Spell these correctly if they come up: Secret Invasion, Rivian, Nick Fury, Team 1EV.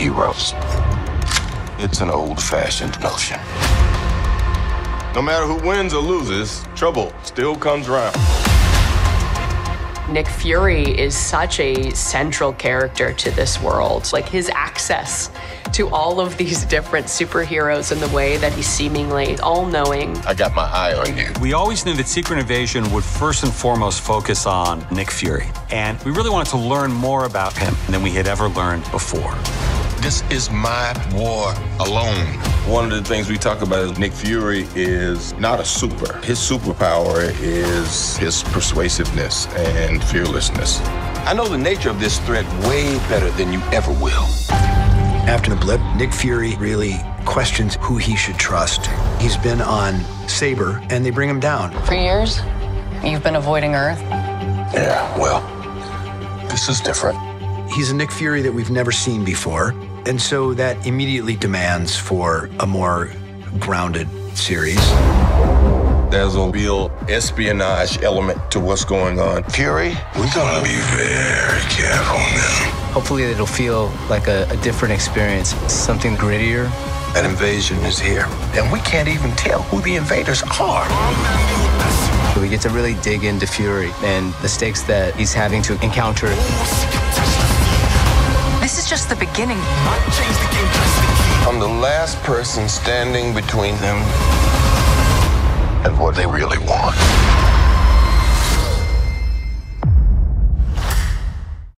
heroes. It's an old-fashioned notion. No matter who wins or loses, trouble still comes round. Nick Fury is such a central character to this world. Like, his access to all of these different superheroes and the way that he's seemingly all-knowing. I got my eye on you. We always knew that Secret Invasion would first and foremost focus on Nick Fury. And we really wanted to learn more about him than we had ever learned before. This is my war alone. One of the things we talk about is Nick Fury is not a super. His superpower is his persuasiveness and fearlessness. I know the nature of this threat way better than you ever will. After the blip, Nick Fury really questions who he should trust. He's been on Saber, and they bring him down. For years, you've been avoiding Earth? Yeah, well, this is different. He's a Nick Fury that we've never seen before. And so that immediately demands for a more grounded series. There's a real espionage element to what's going on. Fury, we're gonna be very careful now. Hopefully it'll feel like a different experience, something grittier. An invasion is here, and we can't even tell who the invaders are. We get to really dig into Fury and the stakes that he's having to encounter. This is just the beginning. I'm the last person standing between them and what they really want.